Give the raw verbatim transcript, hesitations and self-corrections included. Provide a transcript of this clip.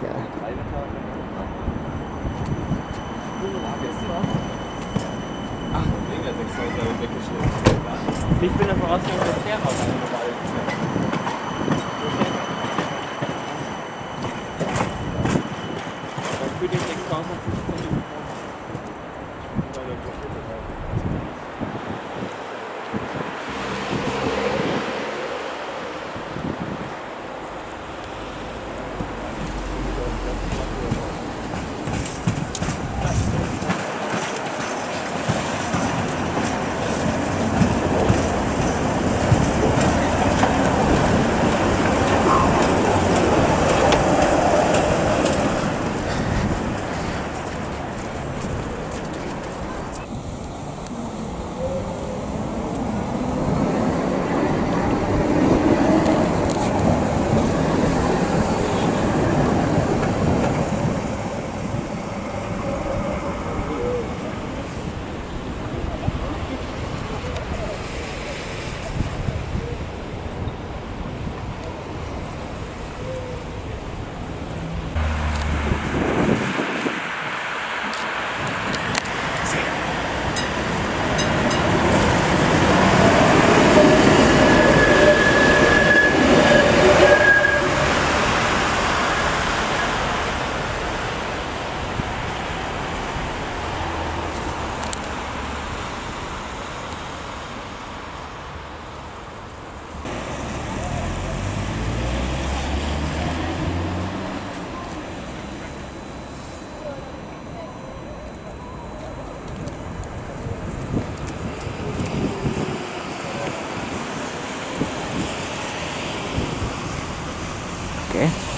Ach, mega sechshäuser weggeschnitten. Ich bin der Voraussetzung, dass der raus ist. Okay.